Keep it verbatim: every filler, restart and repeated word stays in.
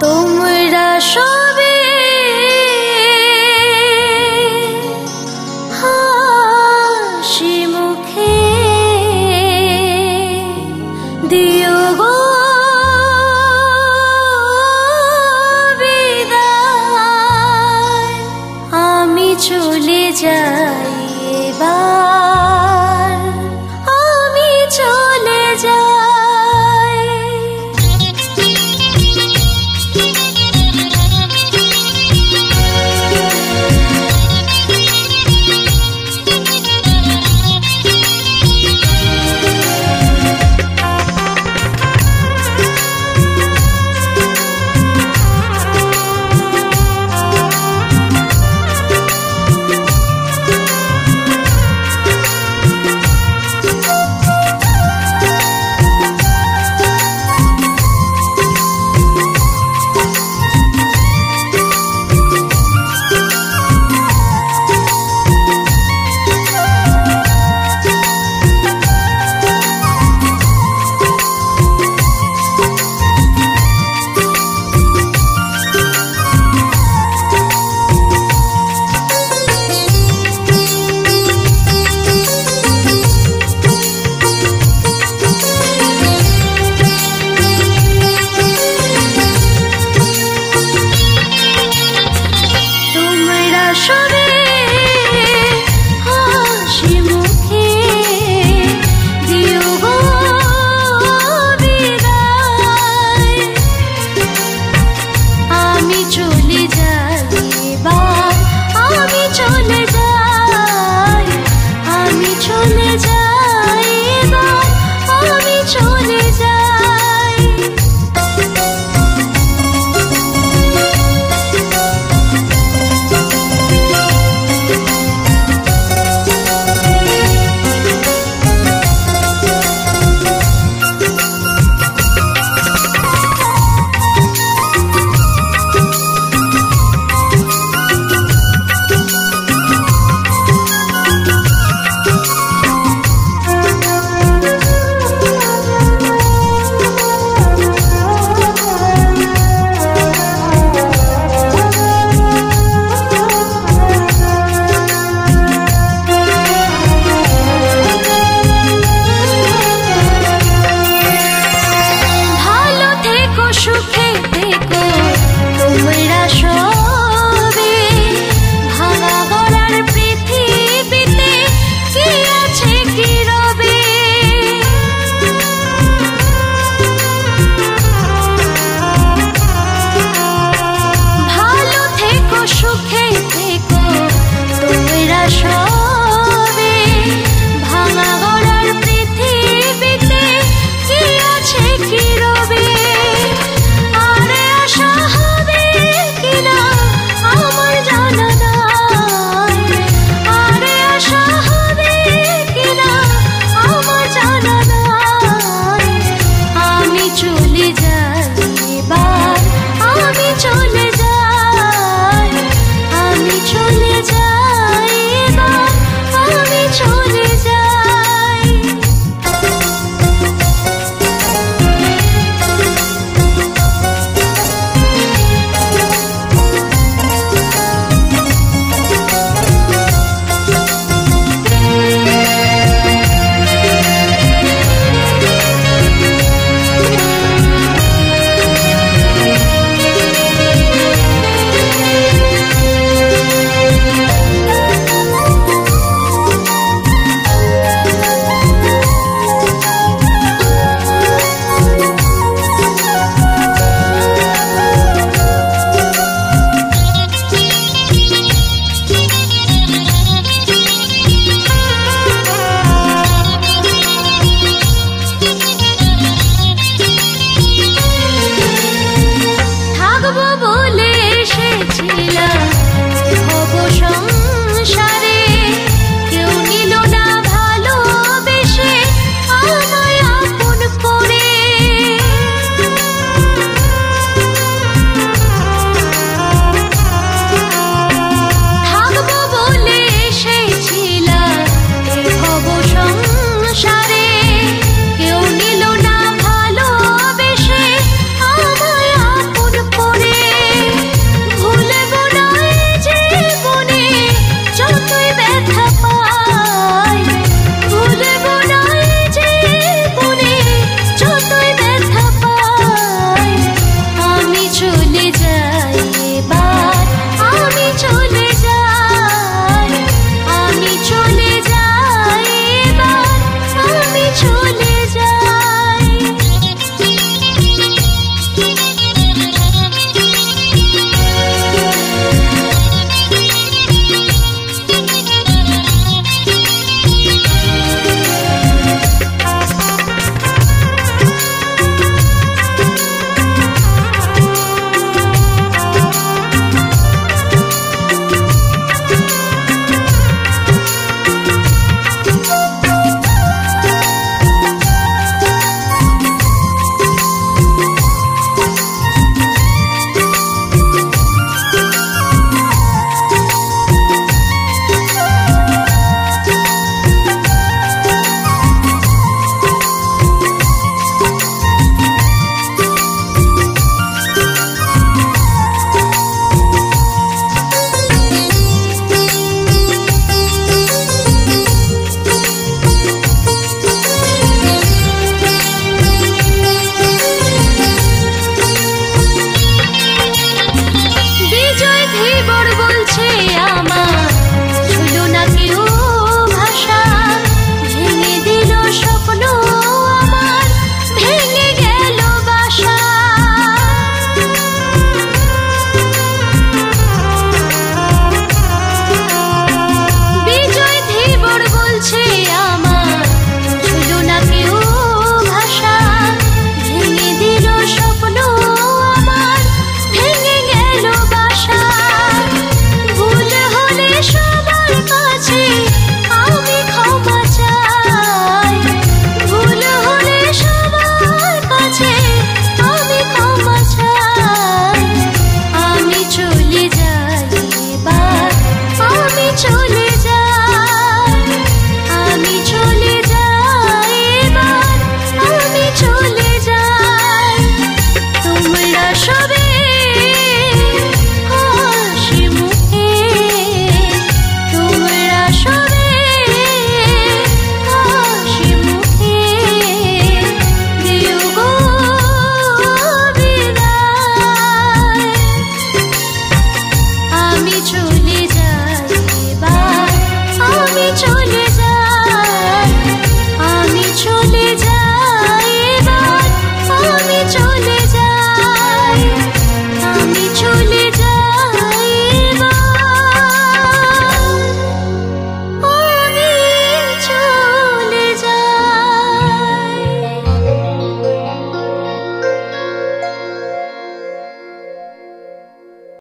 तोमरा सोबे हांसि मुखे दिओ गो बिदाय आमी चले जाई।